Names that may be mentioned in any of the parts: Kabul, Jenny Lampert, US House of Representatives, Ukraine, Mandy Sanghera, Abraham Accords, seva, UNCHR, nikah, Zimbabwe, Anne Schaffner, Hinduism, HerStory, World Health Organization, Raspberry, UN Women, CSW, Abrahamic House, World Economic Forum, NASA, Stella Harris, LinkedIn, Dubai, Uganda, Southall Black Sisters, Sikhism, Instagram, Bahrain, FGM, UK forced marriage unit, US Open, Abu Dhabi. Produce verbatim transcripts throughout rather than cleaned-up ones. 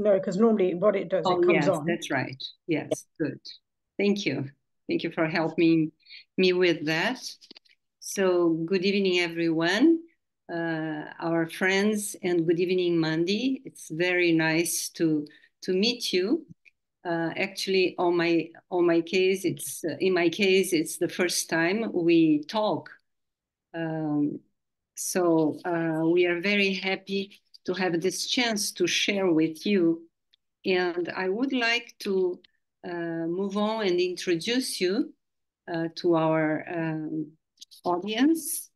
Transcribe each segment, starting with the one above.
No, because normally what it does, oh, it comes yes, on. That's right. Yes, good. Thank you. Thank you for helping me with that. So good evening, everyone, uh, our friends, and good evening, Mandy. It's very nice to to meet you. Uh, actually, on my on my case, it's uh, in my case, it's the first time we talk. Um, so uh, we are very happy to have this chance to share with you, and I would like to uh, move on and introduce you uh, to our um, audience.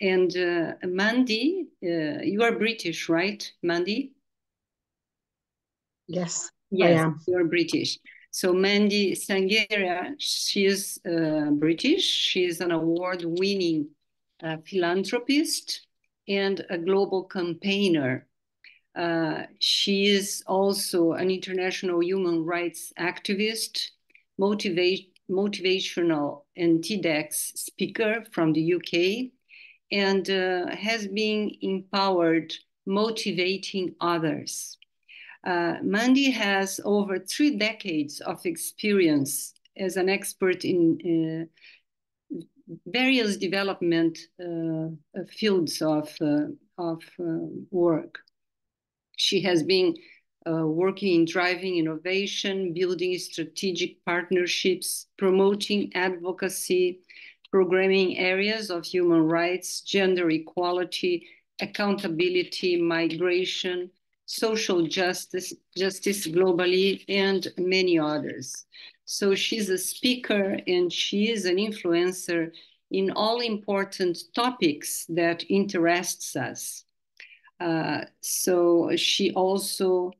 And uh, Mandy, uh, you are British, right, Mandy? Yes, yes, I am. You are British. So Mandy Sanghera, she is uh, British. She is an award-winning uh, philanthropist and a global campaigner. Uh, she is also an international human rights activist, motivate, motivational and TEDx speaker from the U K, and uh, has been empowered motivating others. Uh, Mandy has over three decades of experience as an expert in uh, various development uh, fields of, uh, of uh, work. She has been uh, working in driving innovation, building strategic partnerships, promoting advocacy, programming areas of human rights, gender equality, accountability, migration, social justice, justice globally, and many others. So she's a speaker and she is an influencer in all important topics that interests us. Uh, so she also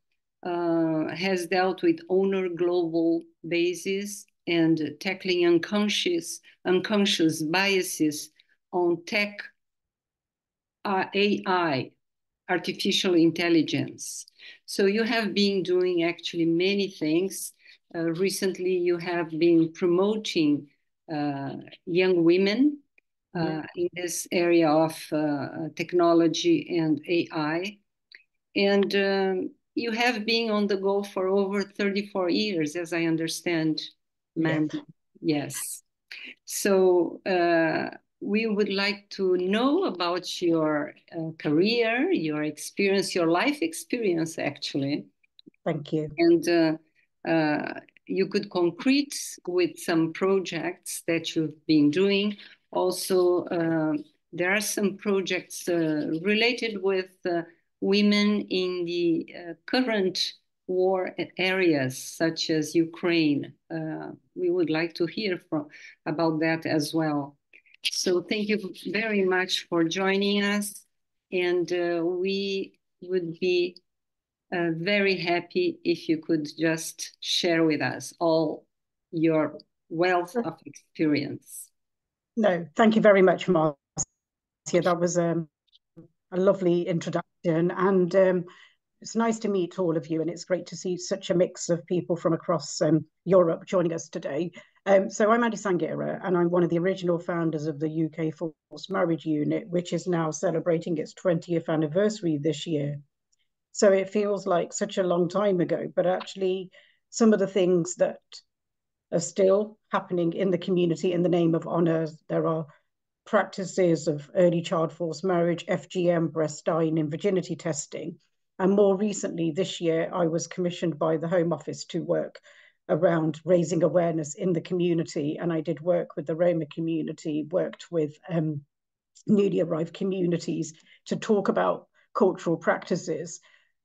uh, has dealt with owner global basis and tackling unconscious, unconscious biases on tech, uh, A I, artificial intelligence. So you have been doing actually many things. Uh, recently, you have been promoting uh, young women uh, yeah. in this area of uh, technology and A I. And um, you have been on the go for over thirty-four years, as I understand, Mandy. Yes. yes. So uh, we would like to know about your uh, career, your experience, your life experience, actually. Thank you. And uh, Uh, you could concrete with some projects that you've been doing. Also, uh, there are some projects uh, related with uh, women in the uh, current war areas, such as Ukraine. Uh, we would like to hear from, about that as well. So thank you very much for joining us. And uh, we would be Uh, very happy if you could just share with us all your wealth of experience. No, thank you very much, Marcia. That was um, a lovely introduction, and um, it's nice to meet all of you, and it's great to see such a mix of people from across um, Europe joining us today. Um, so I'm Mandy Sanghera, and I'm one of the original founders of the U K Forced Marriage Unit, which is now celebrating its twentieth anniversary this year. So it feels like such a long time ago, but actually some of the things that are still happening in the community in the name of honour, there are practices of early child forced marriage, F G M, breast-dying and virginity testing. And more recently this year, I was commissioned by the Home Office to work around raising awareness in the community. And I did work with the Roma community, worked with um, newly arrived communities to talk about cultural practices.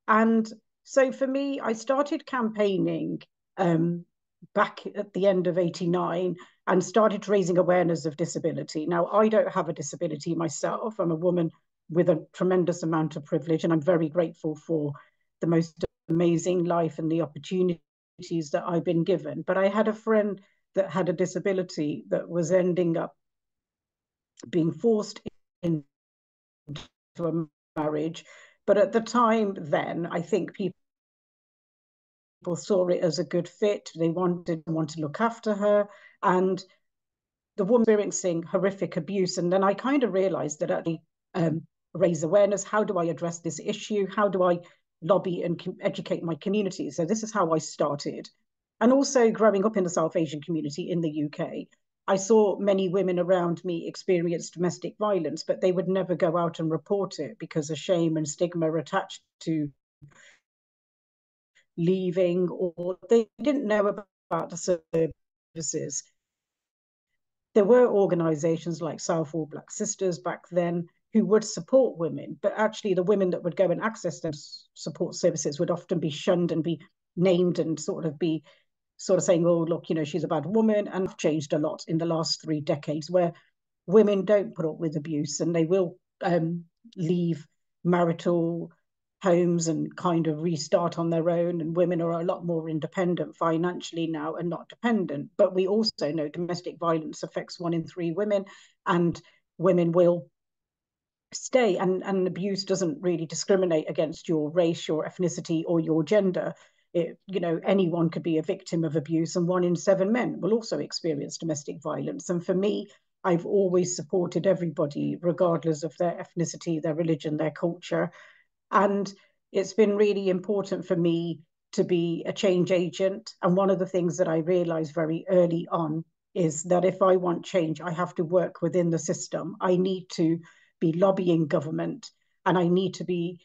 And so for me, I started campaigning um, back at the end of eighty-nine and started raising awareness of disability. Now, I don't have a disability myself. I'm a woman with a tremendous amount of privilege, and I'm very grateful for the most amazing life and the opportunities that I've been given. But I had a friend that had a disability that was ending up being forced into a marriage. But at the time then, I think people, people saw it as a good fit. They wanted want to look after her. And the woman experiencing horrific abuse. And then I kind of realized that I um, raise awareness. How do I address this issue? How do I lobby and educate my community. So this is how I started. And also growing up in the South Asian community in the U K, I saw many women around me experience domestic violence, but they would never go out and report it because of shame and stigma attached to leaving, or they didn't know about the services. There were organisations like Southall Black Sisters back then who would support women, but actually the women that would go and access those support services would often be shunned and be named and sort of be sort of saying, oh, look, you know, she's a bad woman. And I've changed a lot in the last three decades where women don't put up with abuse and they will um, leave marital homes and kind of restart on their own. And women are a lot more independent financially now and not dependent. But we also know domestic violence affects one in three women, and women will stay. And, and abuse doesn't really discriminate against your race, your ethnicity, or your gender. It, you know, anyone could be a victim of abuse, and one in seven men will also experience domestic violence. And for me, I've always supported everybody, regardless of their ethnicity, their religion, their culture. And it's been really important for me to be a change agent. And one of the things that I realized very early on is that if I want change, I have to work within the system. I need to be lobbying government, and I need to be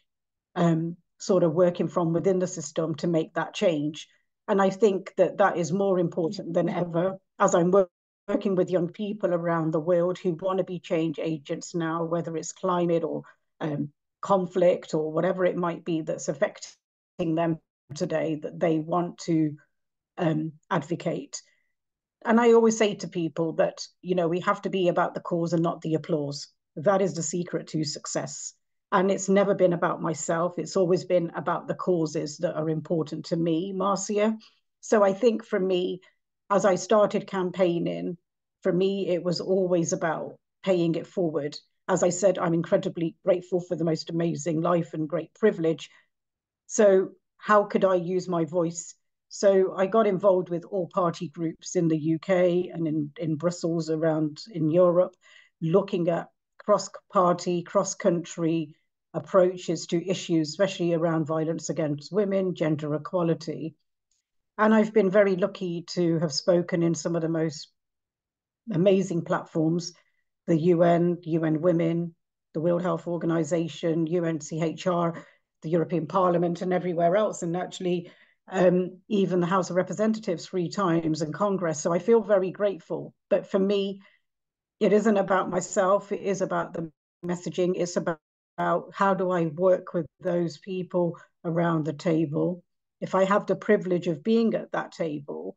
um, sort of working from within the system to make that change. And I think that that is more important than ever as I'm work working with young people around the world who want to be change agents now, whether it's climate or um, conflict or whatever it might be that's affecting them today, that they want to um, advocate. And I always say to people that, you know, we have to be about the cause and not the applause. That is the secret to success. And it's never been about myself. It's always been about the causes that are important to me, Marcia. So I think for me, as I started campaigning, for me, it was always about paying it forward. As I said, I'm incredibly grateful for the most amazing life and great privilege. So how could I use my voice? So I got involved with all party groups in the U K and in, in Brussels, around in Europe, looking at cross-party, cross-country approaches to issues, especially around violence against women, gender equality. And I've been very lucky to have spoken in some of the most amazing platforms, the U N, U N Women, the World Health Organization, U N C H R, the European Parliament, and everywhere else, and actually um, even the House of Representatives three times and Congress. So I feel very grateful. But for me, it isn't about myself. It is about the messaging. It's about About how do I work with those people around the table? If I have the privilege of being at that table,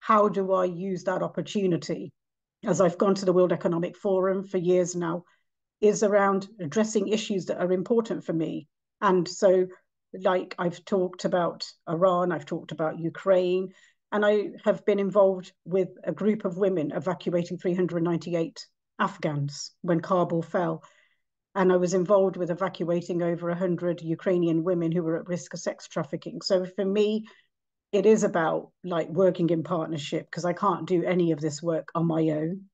how do I use that opportunity? As I've gone to the World Economic Forum for years now, is around addressing issues that are important for me. And so, like I've talked about Iran, I've talked about Ukraine, and I have been involved with a group of women evacuating three hundred ninety-eight Afghans when Kabul fell. And I was involved with evacuating over one hundred Ukrainian women who were at risk of sex trafficking. So for me, it is about like working in partnership, because I can't do any of this work on my own.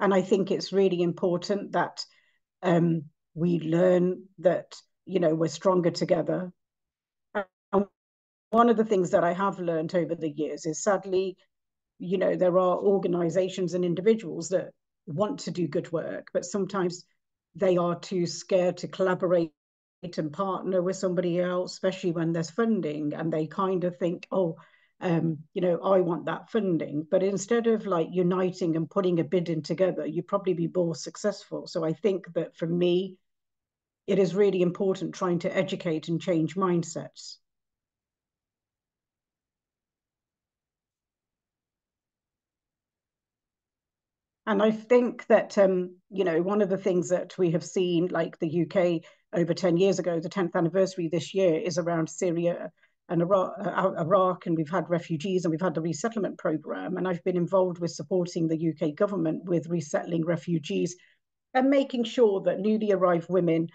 And I think it's really important that um, we learn that, you know, we're stronger together. And one of the things that I have learned over the years is, sadly, you know, there are organizations and individuals that want to do good work, but sometimes they are too scared to collaborate and partner with somebody else, especially when there's funding, and they kind of think, oh, um, you know, I want that funding. But instead of like uniting and putting a bid in together, you'd probably be more successful. So I think that for me, it is really important trying to educate and change mindsets. And I think that, um, you know, one of the things that we have seen, like the U K over ten years ago, the tenth anniversary this year is around Syria and Iraq, uh, Iraq, and we've had refugees and we've had the resettlement programme. And I've been involved with supporting the U K government with resettling refugees and making sure that newly arrived women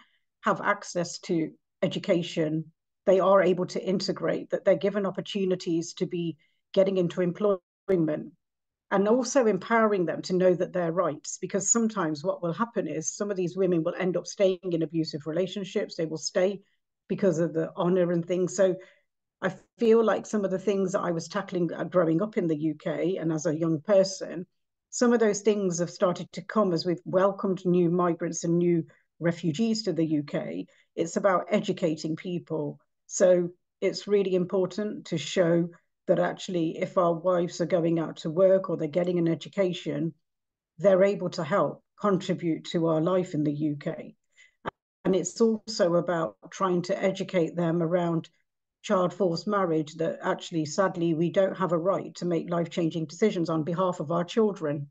have access to education. They are able to integrate, that they're given opportunities to be getting into employment, and also empowering them to know that their rights, because sometimes what will happen is some of these women will end up staying in abusive relationships. They will stay because of the honour and things. So I feel like some of the things that I was tackling growing up in the U K and as a young person, some of those things have started to come as we've welcomed new migrants and new refugees to the U K. It's about educating people. So it's really important to show that actually if our wives are going out to work or they're getting an education, they're able to help contribute to our life in the U K. And it's also about trying to educate them around child forced marriage, that actually, sadly, we don't have a right to make life-changing decisions on behalf of our children.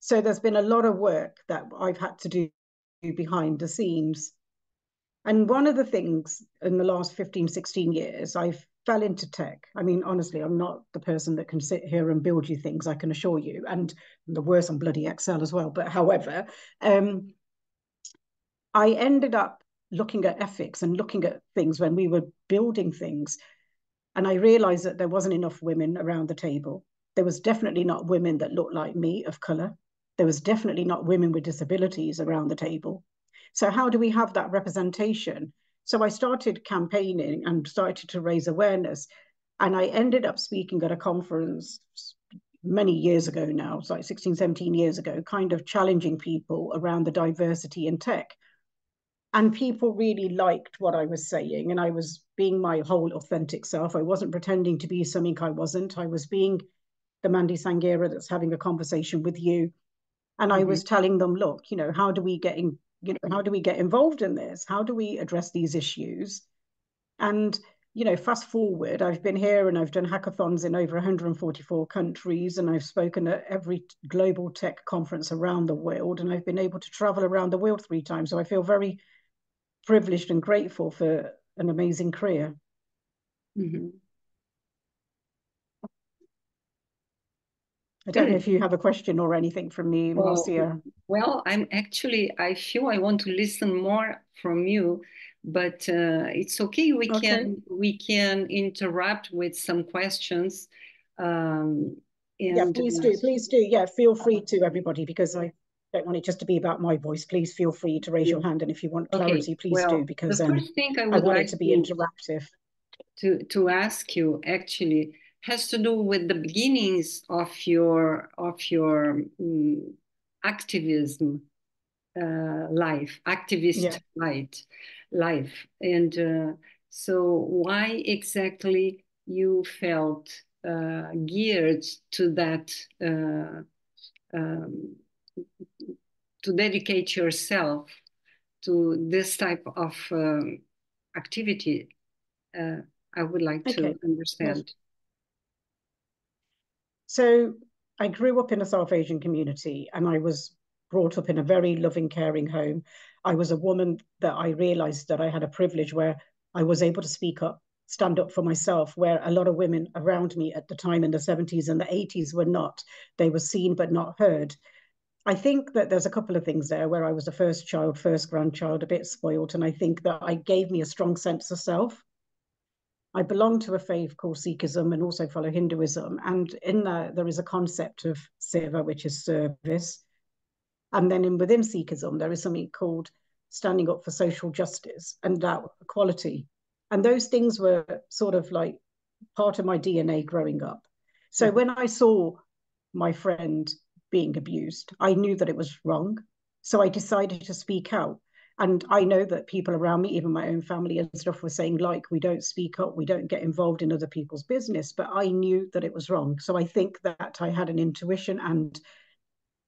So there's been a lot of work that I've had to do behind the scenes. And one of the things in the last fifteen, sixteen years, I've fell into tech. I mean, honestly, I'm not the person that can sit here and build you things, I can assure you. And I'm the worst on bloody Excel as well. But however, um, I ended up looking at ethics and looking at things when we were building things. And I realized that there wasn't enough women around the table. There was definitely not women that looked like me of color. There was definitely not women with disabilities around the table. So how do we have that representation? So I started campaigning and started to raise awareness. And I ended up speaking at a conference many years ago now, it's like sixteen, seventeen years ago, kind of challenging people around the diversity in tech. And people really liked what I was saying, and I was being my whole authentic self. I wasn't pretending to be something I wasn't. I was being the Mandy Sanghera that's having a conversation with you. And mm-hmm. I was telling them, look, you know, how do we get in, you know, how do we get involved in this? How do we address these issues? And, you know, fast forward, I've been here and I've done hackathons in over one hundred forty-four countries, and I've spoken at every global tech conference around the world, and I've been able to travel around the world three times. So I feel very privileged and grateful for an amazing career. Mm-hmm. I don't know if you have a question or anything from me, Marcia. Well, well, I'm actually, I feel I want to listen more from you, but uh, it's okay. We okay. can we can interrupt with some questions. Um, and, yeah, please do, please do. Yeah, feel free to, everybody, because I don't want it just to be about my voice. Please feel free to raise your hand, and if you want clarity, okay. please well, do, because um, I, would I want like it to be interactive. To to ask you actually has to do with the beginnings of your of your um, activism uh, life, activist yeah. light, life, and uh, so why exactly you felt uh, geared to that. Uh, um, to dedicate yourself to this type of um, activity, uh, I would like okay. to understand. So I grew up in a South Asian community, and I was brought up in a very loving, caring home. I was a woman that I realized that I had a privilege where I was able to speak up, stand up for myself, where a lot of women around me at the time in the seventies and the eighties were not. They were seen but not heard. I think that there's a couple of things there where I was the first child, first grandchild, a bit spoiled. And I think that I gave me a strong sense of self. I belong to a faith called Sikhism and also follow Hinduism. And in there, there is a concept of seva, which is service. And then in, within Sikhism, there is something called standing up for social justice and that equality. And those things were sort of like part of my D N A growing up. So when I saw my friend being abused, I knew that it was wrong. So I decided to speak out. And I know that people around me, even my own family and stuff, were saying, like, we don't speak up, we don't get involved in other people's business. But I knew that it was wrong. So I think that I had an intuition and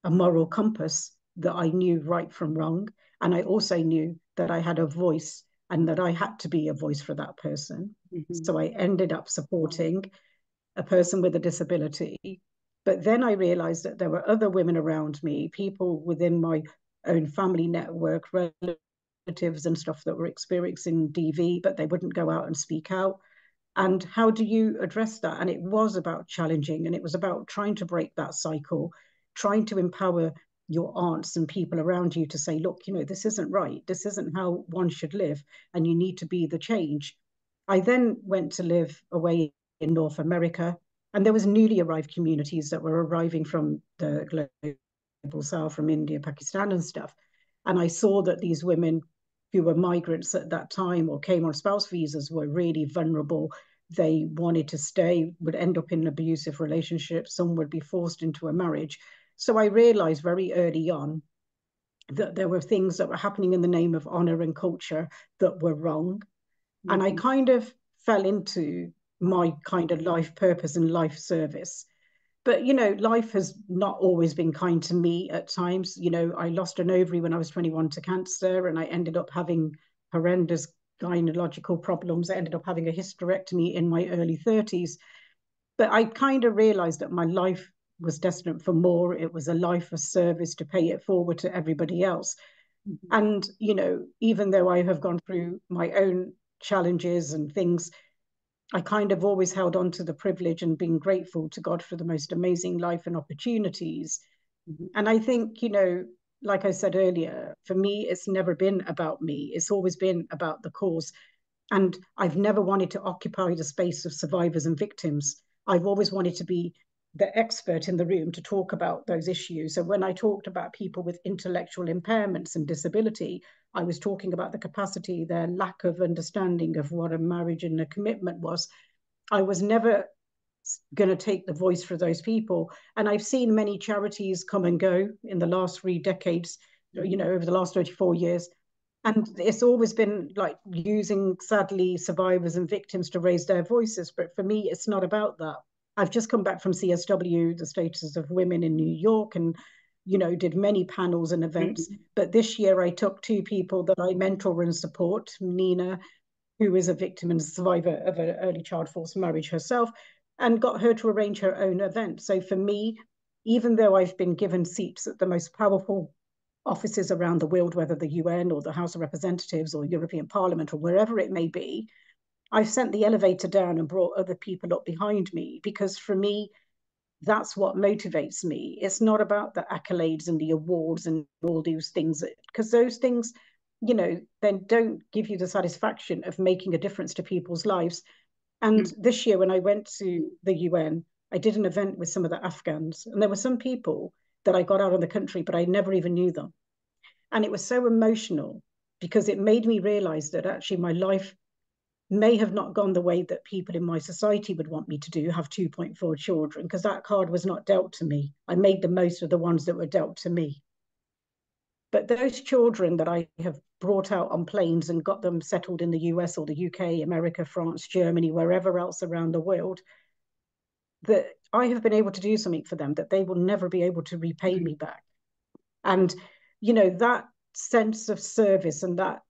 a moral compass that I knew right from wrong. And I also knew that I had a voice and that I had to be a voice for that person. Mm-hmm. So I ended up supporting a person with a disability. But then I realized that there were other women around me, people within my own family network, relatives and stuff that were experiencing D V, but they wouldn't go out and speak out. And how do you address that? And it was about challenging, and it was about trying to break that cycle, trying to empower your aunts and people around you to say, look, you know, this isn't right. This isn't how one should live, and you need to be the change. I then went to live away in North America. And there was newly arrived communities that were arriving from the global south, from India, Pakistan and stuff. And I saw that these women who were migrants at that time or came on spouse visas were really vulnerable. They wanted to stay, would end up in an abusive relationship. Some would be forced into a marriage. So I realized very early on that there were things that were happening in the name of honor and culture that were wrong. Mm-hmm. And I kind of fell into my kind of life purpose and life service. But, you know, life has not always been kind to me at times. You know, I lost an ovary when I was twenty-one to cancer, and I ended up having horrendous gynecological problems. I ended up having a hysterectomy in my early thirties. But I kind of realized that my life was destined for more. It was a life of service to pay it forward to everybody else. Mm-hmm. And, you know, even though I have gone through my own challenges and things, I kind of always held on to the privilege and being grateful to God for the most amazing life and opportunities. Mm-hmm. And I think, you know, like I said earlier, for me, it's never been about me. It's always been about the cause. And I've never wanted to occupy the space of survivors and victims. I've always wanted to be the expert in the room to talk about those issues. So when I talked about people with intellectual impairments and disability, I was talking about the capacity, their lack of understanding of what a marriage and a commitment was. I was never going to take the voice for those people. And I've seen many charities come and go in the last three decades, you know, over the last thirty-four years. And it's always been like using, sadly, survivors and victims to raise their voices. But for me, it's not about that. I've just come back from C S W, the Status of Women in New York, and, you know, did many panels and events. Mm-hmm. But this year I took two people that I mentor and support, Nina, who is a victim and survivor of an early child forced marriage herself, and got her to arrange her own event. So for me, even though I've been given seats at the most powerful offices around the world, whether the U N or the House of Representatives or European Parliament or wherever it may be, I've sent the elevator down and brought other people up behind me, because for me, that's what motivates me. It's not about the accolades and the awards and all those things, because those things, you know, then don't give you the satisfaction of making a difference to people's lives. And mm-hmm. this year when I went to the U N, I did an event with some of the Afghans, and there were some people that I got out of the country, but I never even knew them. And it was so emotional because it made me realize that actually my life may have not gone the way that people in my society would want me to do, have two point four children, because that card was not dealt to me. I made the most of the ones that were dealt to me. But those children that I have brought out on planes and got them settled in the U S or the U K, America, France, Germany, wherever else around the world, that I have been able to do something for them that they will never be able to repay me back. And, you know, that sense of service and that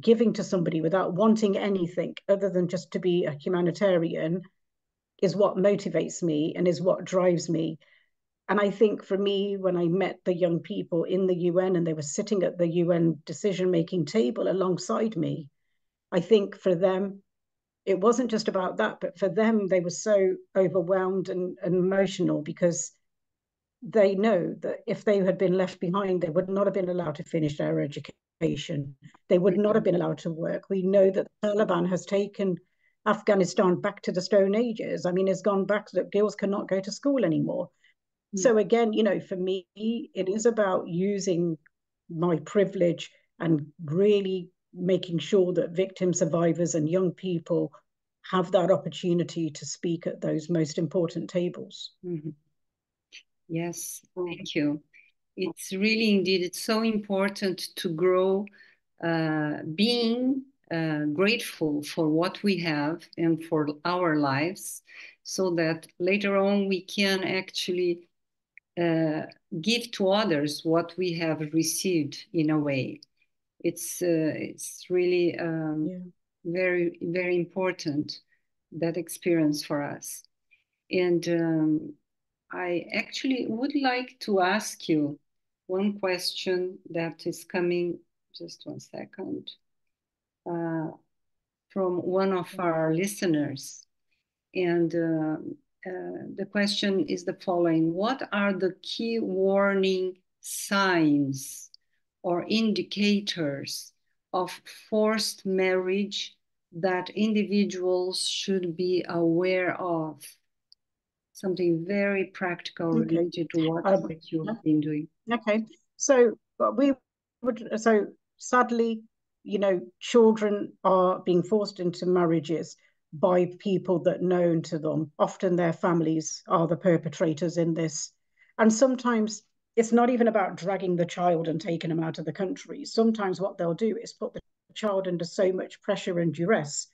giving to somebody without wanting anything other than just to be a humanitarian is what motivates me and is what drives me. And I think for me, when I met the young people in the U N and they were sitting at the U N decision-making table alongside me, I think for them, it wasn't just about that, but for them, they were so overwhelmed and, and emotional because they know that if they had been left behind, they would not have been allowed to finish their education. They would not have been allowed to work. We know that the Taliban has taken Afghanistan back to the Stone Ages. I mean, it's gone back so that girls cannot go to school anymore. Mm. So again, you know, for me, it is about using my privilege and really making sure that victim survivors and young people have that opportunity to speak at those most important tables. Mm-hmm. Yes, thank you. It's really indeed, it's so important to grow, uh, being uh, grateful for what we have and for our lives, so that later on we can actually uh, give to others what we have received in a way. It's, uh, it's really um, yeah. very, very important, that experience for us. And um, I actually would like to ask you one question that is coming, just one second, uh, from one of our listeners. And uh, uh, the question is the following: what are the key warning signs or indicators of forced marriage that individuals should be aware of? Something very practical related okay. to what um, you have been doing. Okay, so we would, so sadly, you know, children are being forced into marriages by people that are known to them. Often their families are the perpetrators in this. And sometimes it's not even about dragging the child and taking them out of the country. Sometimes what they'll do is put the child under so much pressure and duress.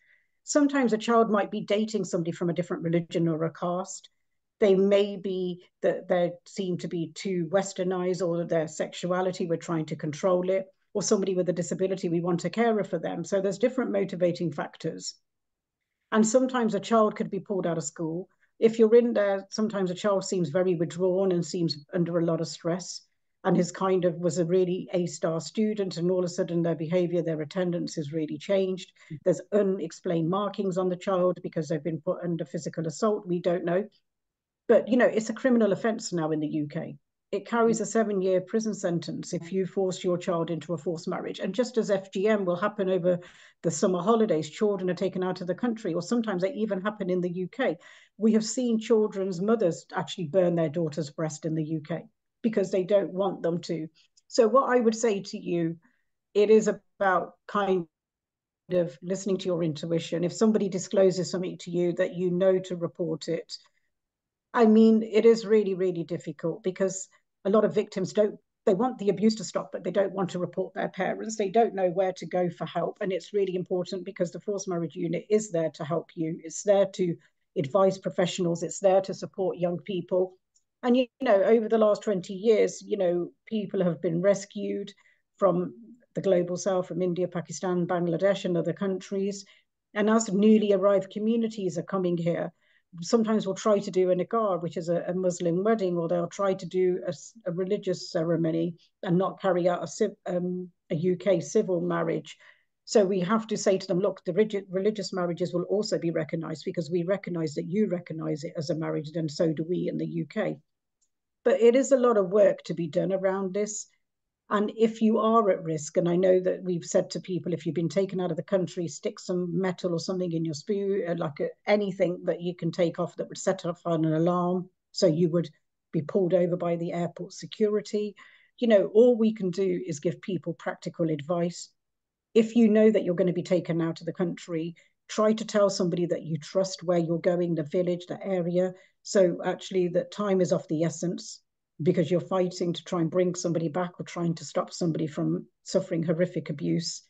Sometimes a child might be dating somebody from a different religion or a caste. They may be that they seem to be too westernized, or their sexuality, we're trying to control it, or somebody with a disability, we want a carer for them. So there's different motivating factors. And sometimes a child could be pulled out of school. If you're in there, sometimes a child seems very withdrawn and seems under a lot of stress, and his kind of was a really A-star student, and all of a sudden their behavior, their attendance has really changed. There's unexplained markings on the child because they've been put under physical assault. We don't know. But, you know, it's a criminal offense now in the U K. It carries a seven-year prison sentence if you force your child into a forced marriage. And just as F G M will happen over the summer holidays, children are taken out of the country, or sometimes they even happen in the U K. We have seen children's mothers actually burn their daughter's breast in the U K because they don't want them to. So what I would say to you, it is about kind of listening to your intuition. If somebody discloses something to you that you know to report it, I mean, it is really, really difficult because a lot of victims don't, they want the abuse to stop, but they don't want to report their parents. They don't know where to go for help. And it's really important because the Forced Marriage Unit is there to help you. It's there to advise professionals. It's there to support young people. And, you know, over the last twenty years, you know, people have been rescued from the global south, from India, Pakistan, Bangladesh, and other countries. And as newly arrived communities are coming here, sometimes we'll try to do a nikah, which is a, a Muslim wedding, or they'll try to do a, a religious ceremony and not carry out a, um, a U K civil marriage. So we have to say to them, look, the rigid, religious marriages will also be recognised because we recognise that you recognise it as a marriage, and so do we in the U K. But it is a lot of work to be done around this. And if you are at risk, and I know that we've said to people, if you've been taken out of the country, stick some metal or something in your spoon, like anything that you can take off that would set off an alarm, so you would be pulled over by the airport security. You know, all we can do is give people practical advice. If you know that you're going to be taken out of the country, try to tell somebody that you trust where you're going, the village, the area. So actually that time is of the essence, because you're fighting to try and bring somebody back or trying to stop somebody from suffering horrific abuse.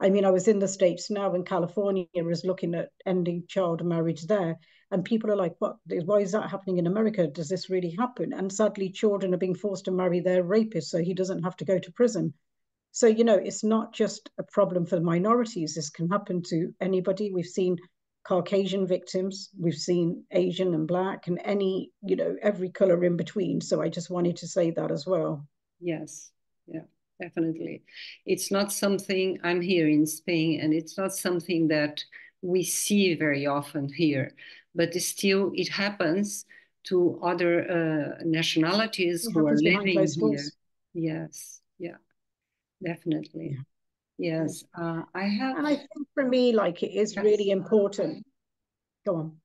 I mean, I was in the States now, and California is looking at ending child marriage there. And people are like, what? Why is that happening in America? Does this really happen? And sadly, children are being forced to marry their rapist so he doesn't have to go to prison. So, you know, it's not just a problem for the minorities. This can happen to anybody. We've seen Caucasian victims, we've seen Asian and Black and any, you know, every colour in between. So I just wanted to say that as well. Yes, yeah, definitely. It's not something, I'm here in Spain, and it's not something that we see very often here, but still it happens to other uh, nationalities who are living here. Yes, yeah, definitely. Yeah. Yes, uh, I have. And I think for me, like, it is yes. really important. Go on.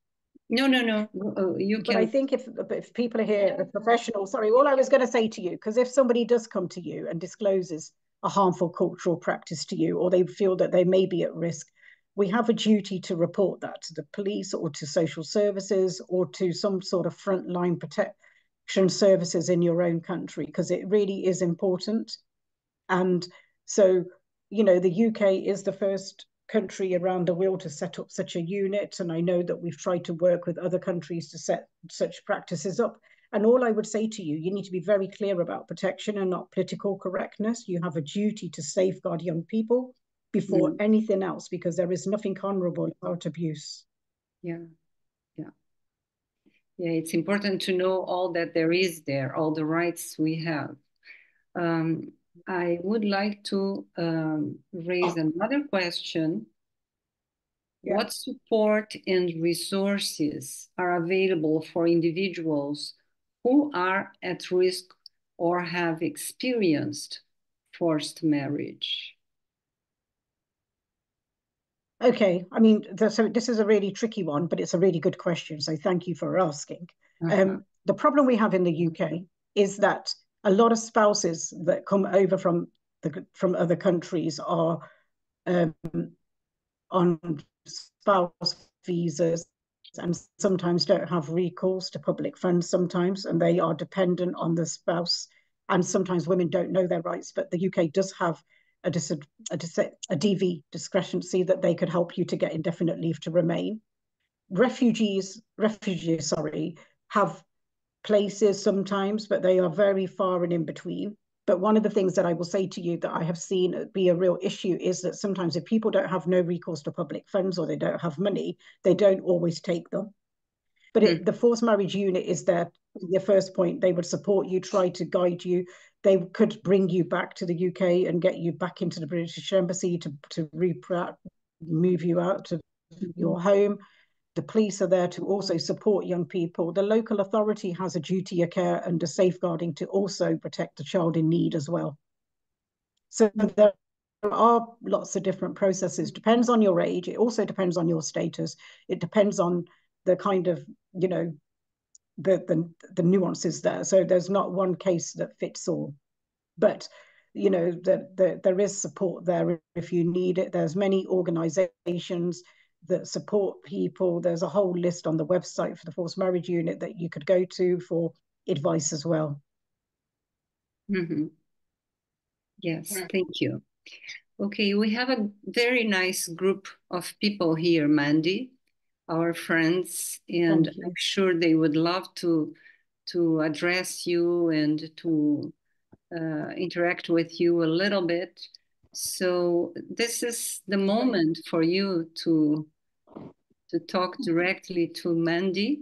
No, no, no. Uh, you can. But I think if if people are here, a professional. Sorry, all I was going to say to you, because if somebody does come to you and discloses a harmful cultural practice to you, or they feel that they may be at risk, we have a duty to report that to the police or to social services or to some sort of frontline protection services in your own country, because it really is important. And so, you know, the U K is the first country around the world to set up such a unit. And I know that we've tried to work with other countries to set such practices up. And all I would say to you, you need to be very clear about protection and not political correctness. You have a duty to safeguard young people before mm. anything else, because there is nothing honourable about abuse. Yeah, yeah. Yeah, it's important to know all that there is there, all the rights we have. Um, I would like to um, raise another question. Yeah. What support and resources are available for individuals who are at risk or have experienced forced marriage? Okay, I mean, so this is a really tricky one, but it's a really good question. So thank you for asking. Uh-huh. Um, the problem we have in the U K is that a lot of spouses that come over from the, from other countries are um, on spouse visas, and sometimes don't have recourse to public funds sometimes, and they are dependent on the spouse. And sometimes women don't know their rights, but the U K does have a, dis a, dis a D V discretioncy that they could help you to get indefinite leave to remain. Refugees, refugees, sorry, have places sometimes, but they are very far and in between. But one of the things that I will say to you that I have seen be a real issue is that sometimes if people don't have no recourse to public funds or they don't have money, they don't always take them. But it, the forced marriage unit is their, their first point. They would support you, try to guide you. They could bring you back to the U K and get you back into the British Embassy to, to move you out to your home. The police are there to also support young people. The local authority has a duty of care and a safeguarding to also protect the child in need as well. So there are lots of different processes. Depends on your age. It also depends on your status. It depends on the kind of, you know, the, the, the nuances there. So there's not one case that fits all. But, you know, the, the, there is support there if you need it. There's many organisations that support people. There's a whole list on the website for the Forced Marriage Unit that you could go to for advice as well. Mm-hmm. Yes, thank you. Okay, we have a very nice group of people here, Mandy, our friends, and I'm sure they would love to, to address you and to uh, interact with you a little bit. So this is the moment for you to to talk directly to Mandy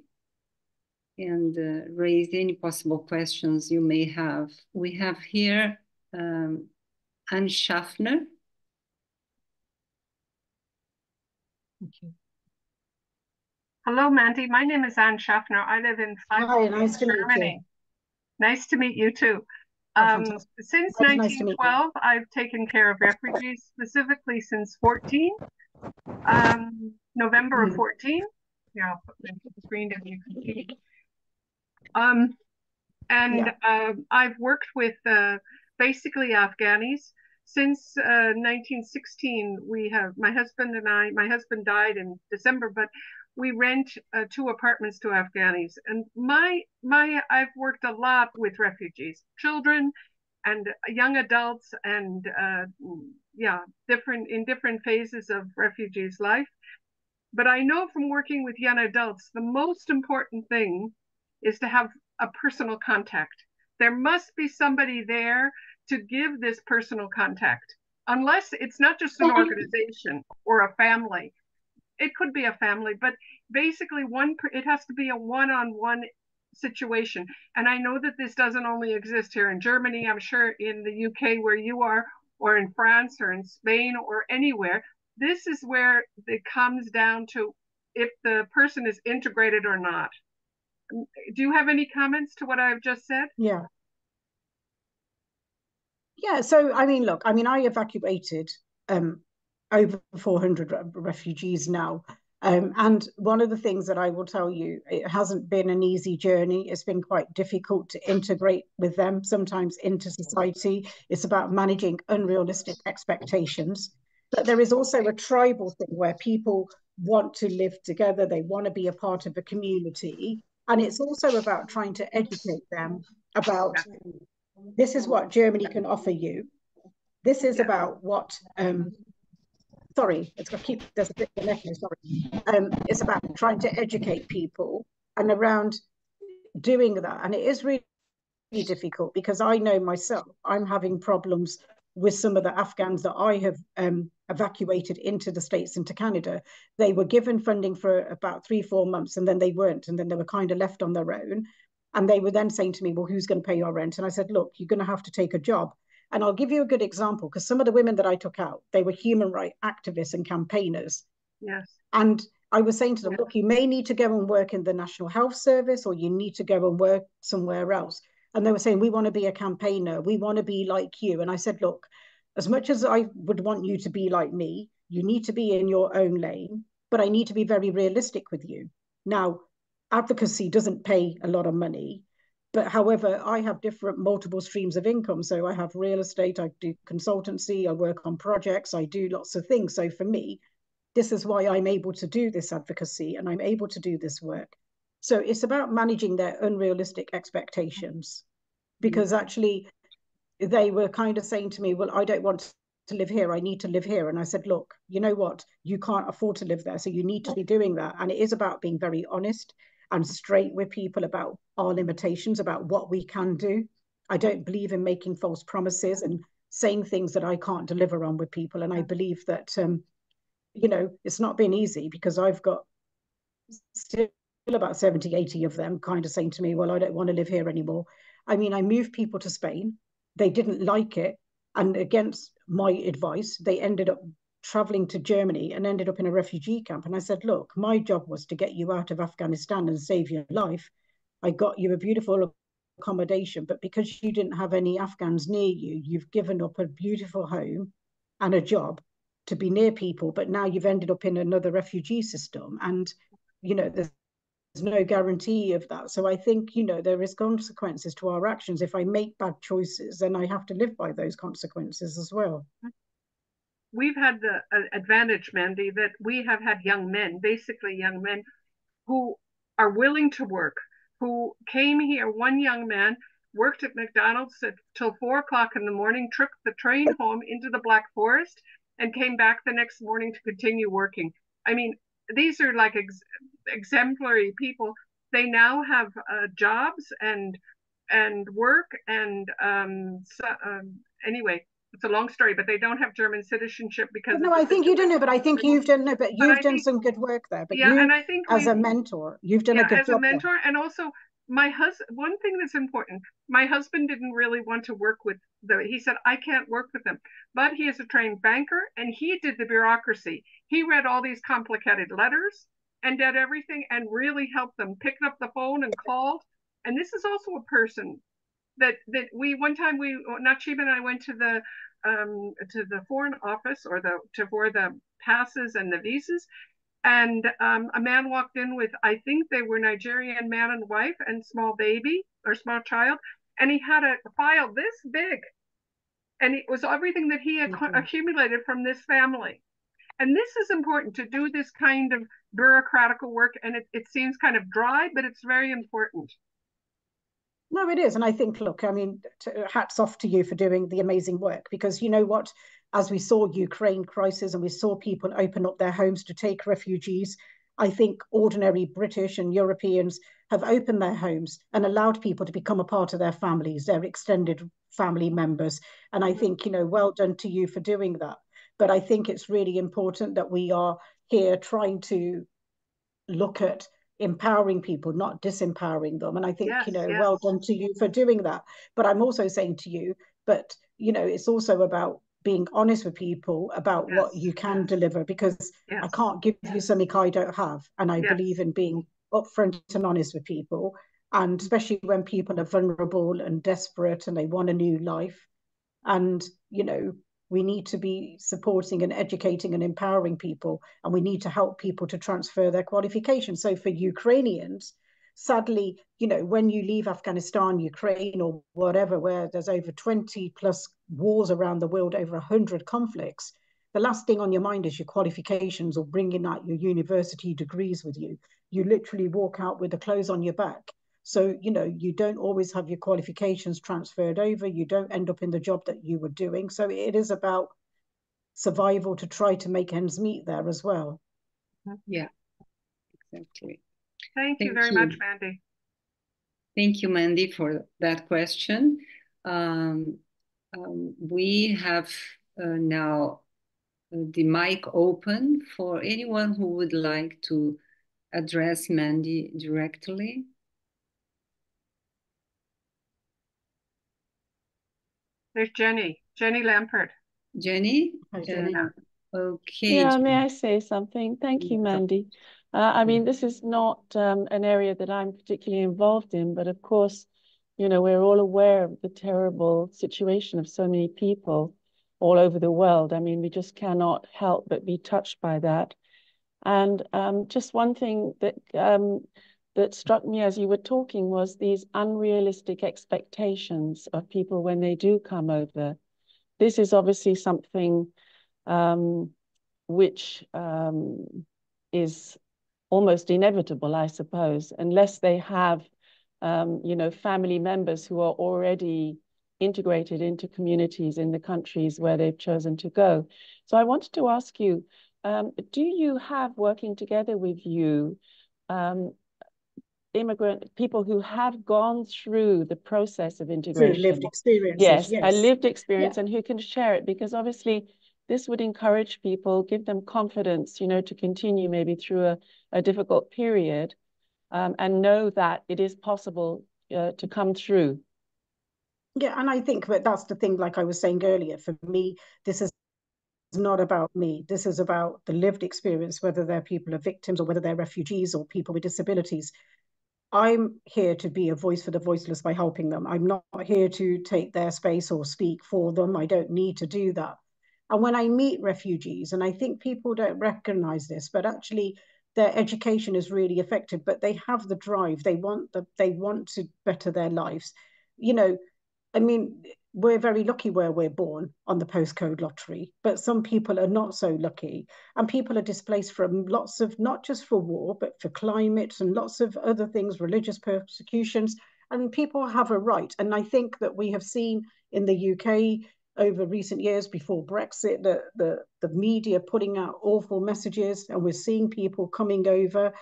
and uh, raise any possible questions you may have. We have here um, Anne Schaffner. Thank you. Hello, Mandy. My name is Anne Schaffner. I live in Hi, nice to Germany. Meet you. Nice to meet you too. Um, since nineteen twelve, I've taken care of refugees, specifically since fourteen, um, November of fourteen. Yeah, I'll put them to the screen down so you can see. Um, and yeah. uh, I've worked with uh, basically Afghanis since uh, nineteen sixteen. We have my husband and I. My husband died in December, but we rent uh, two apartments to Afghanis, and my my I've worked a lot with refugees, children, and young adults, and uh, yeah, different in different phases of refugees' life. But I know from working with young adults, the most important thing is to have a personal contact. There must be somebody there to give this personal contact, unless it's not just an organization or a family. It could be a family, but basically one, it has to be a one-on-one situation. And I know that this doesn't only exist here in Germany, I'm sure in the U K where you are, or in France or in Spain or anywhere. This is where it comes down to if the person is integrated or not. Do you have any comments to what I've just said? Yeah. Yeah, so, I mean, look, I mean, I evacuated um, over four hundred refugees now. Um, and one of the things that I will tell you, it hasn't been an easy journey. It's been quite difficult to integrate with them, sometimes into society. It's about managing unrealistic expectations. But there is also a tribal thing where people want to live together. They want to be a part of a community. And it's also about trying to educate them about this is what Germany can offer you. This is about what... Um, Sorry, it's got to keep, there's a bit of an echo, sorry. Um, it's about trying to educate people and around doing that. And it is really difficult because I know myself, I'm having problems with some of the Afghans that I have um, evacuated into the States, into Canada. They were given funding for about three, four months and then they weren't. And then they were kind of left on their own. And they were then saying to me, well, who's going to pay your rent? And I said, look, you're going to have to take a job. And I'll give you a good example, because some of the women that I took out, they were human rights activists and campaigners. Yes. And I was saying to them, look, you may need to go and work in the National Health Service, or you need to go and work somewhere else. And they were saying, we want to be a campaigner. We want to be like you. And I said, look, as much as I would want you to be like me, you need to be in your own lane, but I need to be very realistic with you. Now, advocacy doesn't pay a lot of money. But however, I have different multiple streams of income. So I have real estate, I do consultancy, I work on projects, I do lots of things. So for me, this is why I'm able to do this advocacy and I'm able to do this work. So it's about managing their unrealistic expectations, because actually they were kind of saying to me, well, I don't want to live here, I need to live here. And I said, look, you know what, you can't afford to live there, so you need to be doing that. And it is about being very honest and straight with people about our limitations, about what we can do. I don't believe in making false promises and saying things that I can't deliver on with people. And I believe that, um, you know, it's not been easy, because I've got still about seventy, eighty of them kind of saying to me, well, I don't want to live here anymore. I mean, I moved people to Spain. They didn't like it. And against my advice, they ended up traveling to Germany and ended up in a refugee camp. And I said, look, my job was to get you out of Afghanistan and save your life. I got you a beautiful accommodation, but because you didn't have any Afghans near you, you've given up a beautiful home and a job to be near people. But now you've ended up in another refugee system. And, you know, there's no guarantee of that. So I think, you know, there is consequences to our actions. If I make bad choices, then I have to live by those consequences as well. We've had the advantage, Mandy, that we have had young men, basically young men who are willing to work, who came here. One young man worked at McDonald's till four o'clock in the morning, took the train home into the Black Forest and came back the next morning to continue working. I mean, these are like ex exemplary people. They now have uh, jobs and and work and um, so, um, anyway, it's a long story, but they don't have German citizenship because no, I think you don't know, but I think you've done no, but you've done some good work there. But yeah, and I think as a mentor, you've done a good job. As a mentor, and also my husband. One thing that's important: my husband didn't really want to work with the. He said, "I can't work with them," but he is a trained banker, and he did the bureaucracy. He read all these complicated letters and did everything, and really helped them. Picked up the phone and called. And this is also a person. That that we one time we Nachib and I went to the um to the foreign office or the to for the passes and the visas, and um a man walked in with, I think they were Nigerian man and wife and small baby or small child, and he had a file this big, and it was everything that he had mm-hmm. accumulated from this family. And this is important to do this kind of bureaucratic work, and it, it seems kind of dry, but it's very important. No, it is. And I think, look, I mean, hats off to you for doing the amazing work, because you know what, as we saw Ukraine crisis and we saw people open up their homes to take refugees, I think ordinary British and Europeans have opened their homes and allowed people to become a part of their families, their extended family members. And I think, you know, well done to you for doing that. But I think it's really important that we are here trying to look at empowering people, not disempowering them. And I think, yes, you know, yes. well done to you for doing that. But I'm also saying to you, but, you know, it's also about being honest with people about yes. what you can yes. deliver, because yes. I can't give yes. you something I don't have. And I yes. believe in being upfront and honest with people. And especially when people are vulnerable and desperate and they want a new life. And, you know, we need to be supporting and educating and empowering people, and we need to help people to transfer their qualifications. So for Ukrainians, sadly, you know, when you leave Afghanistan, Ukraine or whatever, where there's over twenty plus wars around the world, over one hundred conflicts, the last thing on your mind is your qualifications or bringing out your university degrees with you. You literally walk out with the clothes on your back. So, you know, you don't always have your qualifications transferred over. You don't end up in the job that you were doing. So it is about survival to try to make ends meet there as well. Yeah, exactly. Thank, Thank you very you. much, Mandy. Thank you, Mandy, for that question. Um, um, we have uh, now the mic open for anyone who would like to address Mandy directly. There's Jenny, Jenny Lampert. Jenny? Jenny. Okay. Yeah, may I say something? Thank you, Mandy. Uh, I mean, this is not um, an area that I'm particularly involved in, but of course, you know, we're all aware of the terrible situation of so many people all over the world. I mean, we just cannot help but be touched by that. And um, just one thing that um, that struck me as you were talking was these unrealistic expectations of people when they do come over. This is obviously something um, which um, is almost inevitable, I suppose, unless they have, um, you know, family members who are already integrated into communities in the countries where they've chosen to go. So I wanted to ask you, um, do you have working together with you um, immigrant people who have gone through the process of integration? Through lived experiences, yes, yes. a lived experience, yeah. and who can share it, because obviously this would encourage people, give them confidence, you know, to continue maybe through a, a difficult period, um, and know that it is possible uh, to come through. Yeah, and I think that that's the thing, like I was saying earlier, for me, this is not about me. This is about the lived experience, whether they're people of victims or whether they're refugees or people with disabilities. I'm here to be a voice for the voiceless by helping them. I'm not here to take their space or speak for them. I don't need to do that. And when I meet refugees, and I think people don't recognize this, but actually their education is really affected, but they have the drive. They want the, they want to better their lives. You know, I mean, we're very lucky where we're born on the postcode lottery, but some people are not so lucky, and people are displaced from lots of, not just for war, but for climate and lots of other things, religious persecutions, and people have a right. And I think that we have seen in the U K over recent years before Brexit, the, the, the media putting out awful messages, and we're seeing people coming over.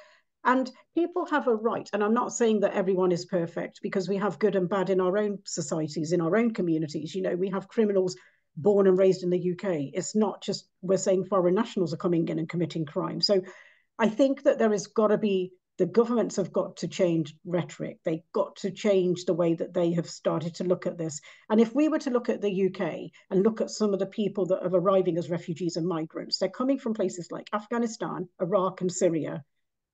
And people have a right, and I'm not saying that everyone is perfect, because we have good and bad in our own societies, in our own communities. You know, we have criminals born and raised in the U K. It's not just we're saying foreign nationals are coming in and committing crime. So I think that there has got to be, the governments have got to change rhetoric. They've got to change the way that they have started to look at this. And if we were to look at the U K and look at some of the people that are arriving as refugees and migrants, they're coming from places like Afghanistan, Iraq and Syria.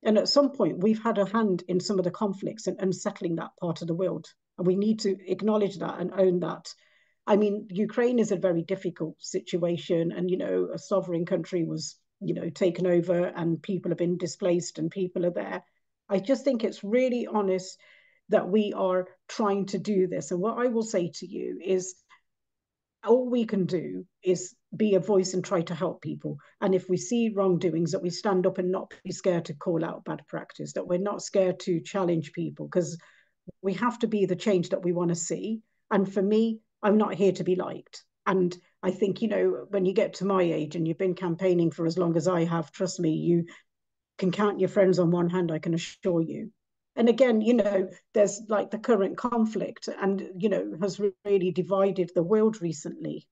And at some point, we've had a hand in some of the conflicts and, and settling that part of the world. And we need to acknowledge that and own that. I mean, Ukraine is a very difficult situation. And, you know, a sovereign country was, you know, taken over, and people have been displaced and people are there. I just think it's really honest that we are trying to do this. And what I will say to you is, all we can do is be a voice and try to help people. And if we see wrongdoings, that we stand up and not be scared to call out bad practice, that we're not scared to challenge people, because we have to be the change that we want to see. And for me, I'm not here to be liked. And I think, you know, when you get to my age and you've been campaigning for as long as I have, trust me, you can count your friends on one hand, I can assure you. And again, you know, there's like the current conflict and, you know, has really divided the world recently.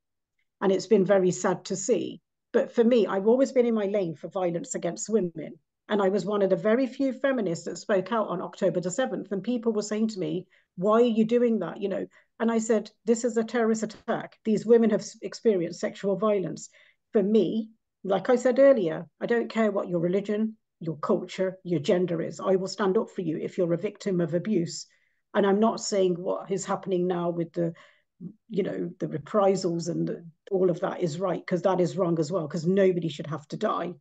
And it's been very sad to see. But for me, I've always been in my lane for violence against women. And I was one of the very few feminists that spoke out on October the seventh. And people were saying to me, why are you doing that? You know, and I said, this is a terrorist attack. These women have experienced sexual violence. For me, like I said earlier, I don't care what your religion, your culture, your gender is. I will stand up for you if you're a victim of abuse. And I'm not saying what is happening now with the, you know, the reprisals and the, all of that is right, because that is wrong as well, because nobody should have to die.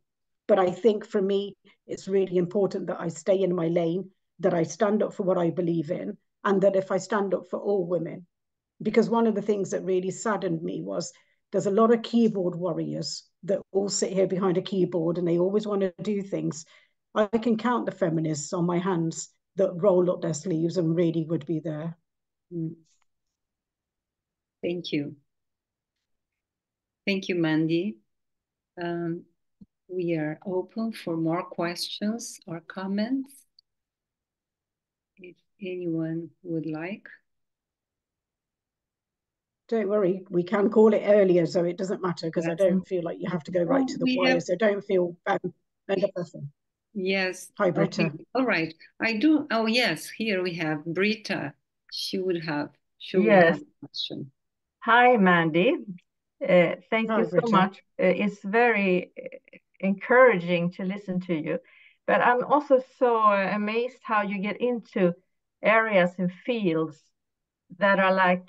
But I think for me, it's really important that I stay in my lane, that I stand up for what I believe in, and that if I stand up for all women, because one of the things that really saddened me was there's a lot of keyboard warriors that all sit here behind a keyboard and they always want to do things. I can count the feminists on my hands that roll up their sleeves and really would be there. Mm. Thank you. Thank you, Mandy. Um, we are open for more questions or comments, if anyone would like. Don't worry, we can call it earlier, so it doesn't matter, because I don't feel like you have to go right to the wire, have... so don't feel bad. Um, yes. Hi, Britta. Okay. All right. I do. Oh, yes, here we have Britta. She would have. She would yes. have a question. Hi, Mandy. Uh, thank Hi, you Britta. so much. Uh, it's very encouraging to listen to you, but I'm also so amazed how you get into areas and fields that are like,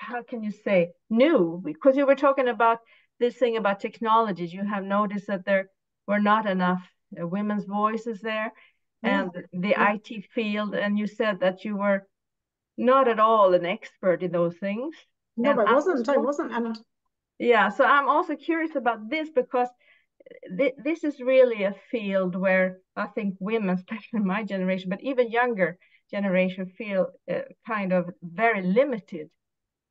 how can you say new? Because you were talking about this thing about technologies. You have noticed that there were not enough uh, women's voices there. and the yeah. I T field, and you said that you were not at all an expert in those things. No, and I wasn't. I wasn't. And yeah, so I'm also curious about this, because th this is really a field where I think women, especially my generation, but even younger generation, feel uh, kind of very limited.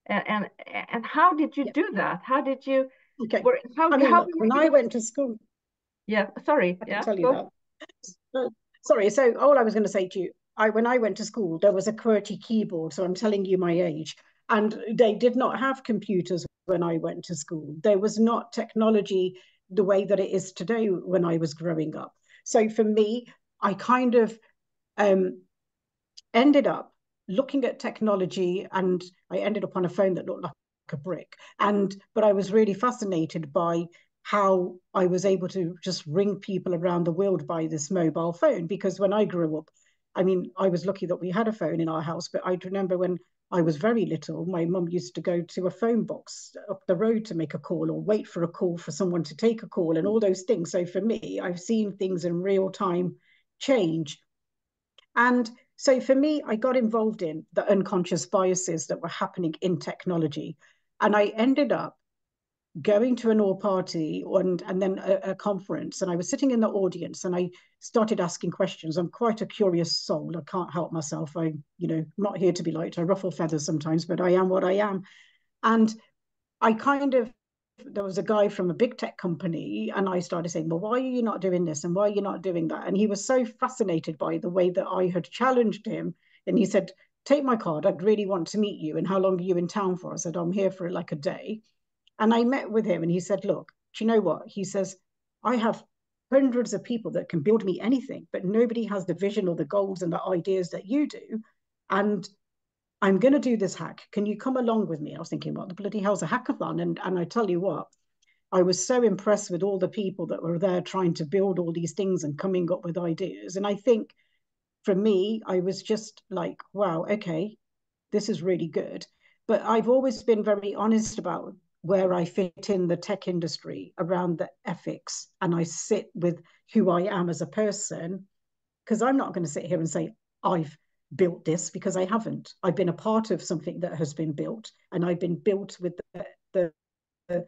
And and, and how did you yeah. do that? How did you? Okay. Were, how, I mean, how look, when you... I went to school. Yeah. Sorry. I can yeah. tell you Go. that. Sorry. So all I was going to say to you, I when I went to school, there was a QWERTY keyboard. So I'm telling you my age. And they did not have computers when I went to school. There was not technology the way that it is today when I was growing up. So for me, I kind of um, ended up looking at technology, and I ended up on a phone that looked like a brick. And but I was really fascinated by how I was able to just ring people around the world by this mobile phone. Because when I grew up, I mean, I was lucky that we had a phone in our house, but I remember when I was very little, my mum used to go to a phone box up the road to make a call, or wait for a call for someone to take a call, and all those things. So for me, I've seen things in real time change. And so for me, I got involved in the unconscious biases that were happening in technology. And I ended up going to an all party and, and then a, a conference, and I was sitting in the audience and I started asking questions. I'm quite a curious soul. I can't help myself. I, you know, I'm not here to be liked. I ruffle feathers sometimes, but I am what I am. And I kind of, there was a guy from a big tech company, and I started saying, well, why are you not doing this? And why are you not doing that? And he was so fascinated by the way that I had challenged him. And he said, take my card. I'd really want to meet you. And how long are you in town for? I said, I'm here for like a day. And I met with him and he said, look, do you know what? He says, I have hundreds of people that can build me anything, but nobody has the vision or the goals and the ideas that you do. And I'm going to do this hack. Can you come along with me? I was thinking, what the bloody hell's a hackathon? And, and I tell you what, I was so impressed with all the people that were there trying to build all these things and coming up with ideas. And I think for me, I was just like, wow, okay, this is really good. But I've always been very honest about where I fit in the tech industry around the ethics, and I sit with who I am as a person, because I'm not going to sit here and say I've built this, because I haven't. I've been a part of something that has been built, and I've been built with the the, the,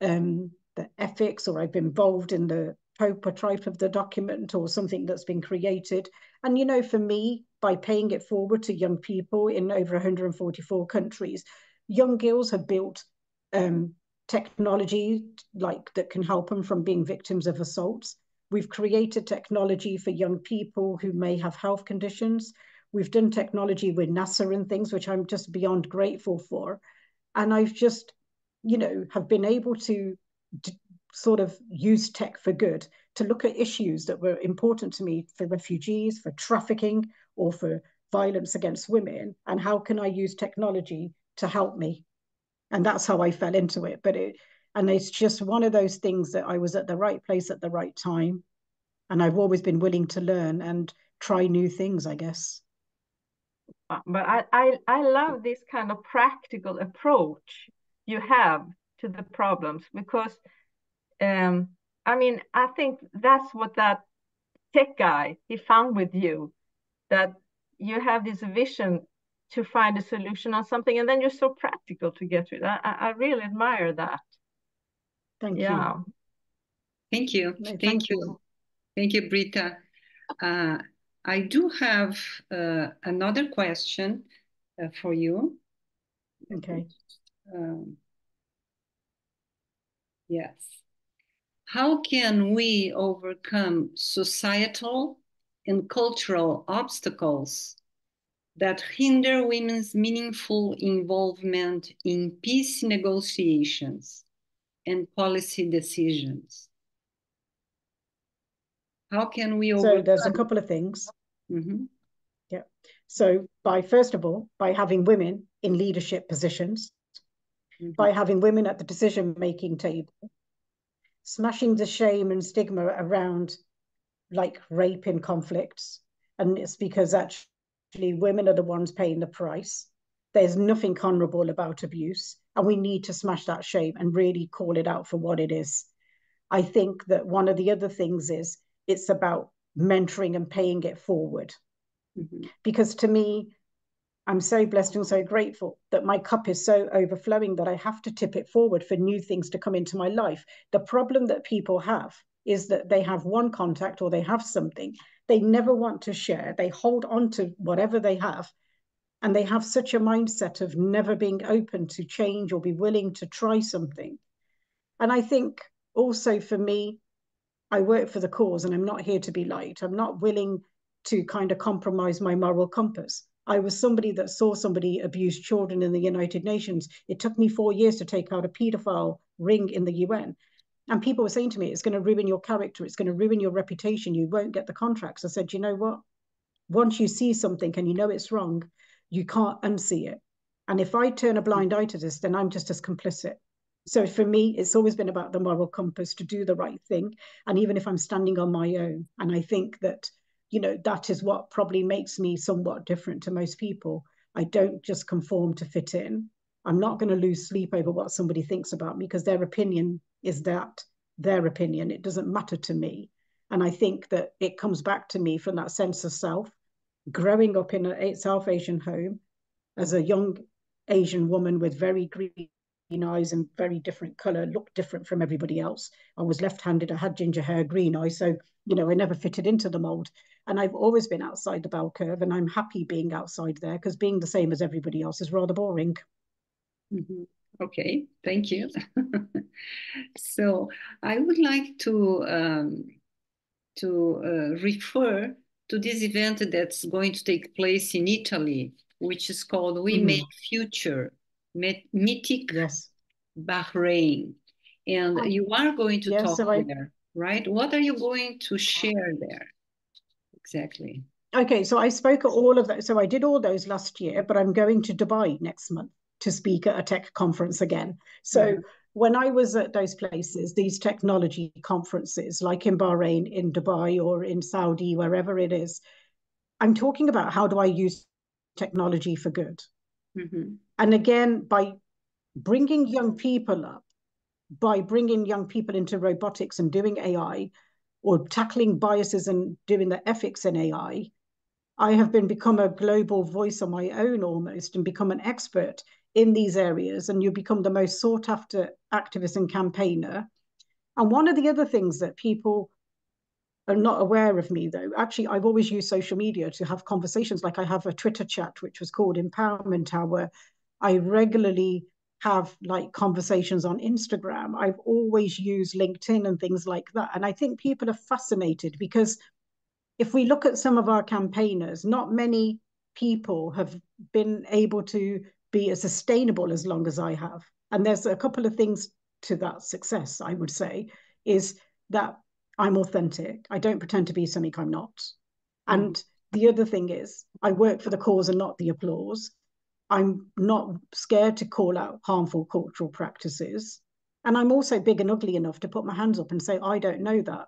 um, the ethics, or I've been involved in the prototype of the document or something that's been created. And, you know, for me, by paying it forward to young people in over one hundred forty-four countries, young girls have built Um, technology like that can help them from being victims of assaults. We've created technology for young people who may have health conditions. We've done technology with NASA and things, which I'm just beyond grateful for. And I've just, you know, have been able to sort of use tech for good, to look at issues that were important to me for refugees, for trafficking, or for violence against women. And how can I use technology to help me? And that's how I fell into it. But it, and it's just one of those things that I was at the right place at the right time. And I've always been willing to learn and try new things, I guess. But I, I, I love this kind of practical approach you have to the problems, because, um, I mean, I think that's what that tech guy, he found with you, that you have this vision to find a solution on something, and then you're so practical to get to it. I, I really admire that. Thank yeah. you. Thank you. No, thank, thank you. you. Thank you, Britta. Uh, I do have uh, another question uh, for you. Okay. Um, yes. How can we overcome societal and cultural obstacles that hinder women's meaningful involvement in peace negotiations and policy decisions? How can we overcome? So there's a couple of things. Mm-hmm. Yeah. So by, first of all, by having women in leadership positions, mm-hmm. by having women at the decision-making table, smashing the shame and stigma around like rape in conflicts. And it's because actually, women are the ones paying the price. There's nothing honorable about abuse, and we need to smash that shame and really call it out for what it is. I think that one of the other things is it's about mentoring and paying it forward. Mm-hmm. Because to me, I'm so blessed and so grateful that my cup is so overflowing that I have to tip it forward for new things to come into my life. The problem that people have is that they have one contact or they have something. They never want to share. They hold on to whatever they have. And they have such a mindset of never being open to change or be willing to try something. And I think also for me, I work for the cause and I'm not here to be liked. I'm not willing to kind of compromise my moral compass. I was somebody that saw somebody abuse children in the United Nations. It took me four years to take out a paedophile ring in the U N. And people were saying to me, it's going to ruin your character. It's going to ruin your reputation. You won't get the contracts. I said, you know what? Once you see something and you know it's wrong, you can't unsee it. And if I turn a blind eye to this, then I'm just as complicit. So for me, it's always been about the moral compass to do the right thing. And even if I'm standing on my own, and I think that, you know, that is what probably makes me somewhat different to most people. I don't just conform to fit in. I'm not going to lose sleep over what somebody thinks about me because their opinion is that their opinion. It doesn't matter to me. And I think that it comes back to me from that sense of self. Growing up in a South Asian home as a young Asian woman with very green eyes and very different colour, looked different from everybody else. I was left-handed, I had ginger hair, green eyes, so, you know, I never fitted into the mould. And I've always been outside the bell curve, and I'm happy being outside there because being the same as everybody else is rather boring. Mm-hmm. Okay, thank you. So I would like to, um, to uh, refer to this event that's going to take place in Italy, which is called We mm-hmm. Make Future, Mythic yes. Bahrain. And you are going to yes, talk so I... there, right? What are you going to share there? Exactly. Okay, so I spoke at all of that. So I did all those last year, but I'm going to Dubai next month to speak at a tech conference again. So yeah. when I was at those places, these technology conferences, like in Bahrain, in Dubai, or in Saudi, wherever it is, I'm talking about how do I use technology for good? Mm-hmm. And again, by bringing young people up, by bringing young people into robotics and doing A I, or tackling biases and doing the ethics in A I, I have been become a global voice on my own almost and become an expert in these areas. And you become the most sought after activist and campaigner. And one of the other things that people are not aware of me though, actually, I've always used social media to have conversations. Like I have a Twitter chat, which was called Empowerment Hour. I regularly have like conversations on Instagram. I've always used LinkedIn and things like that. And I think people are fascinated because if we look at some of our campaigners, not many people have been able to be as sustainable as long as I have. And there's a couple of things to that success, I would say, is that I'm authentic. I don't pretend to be something I'm not. And the other thing is I work for the cause and not the applause. I'm not scared to call out harmful cultural practices. And I'm also big and ugly enough to put my hands up and say, I don't know that.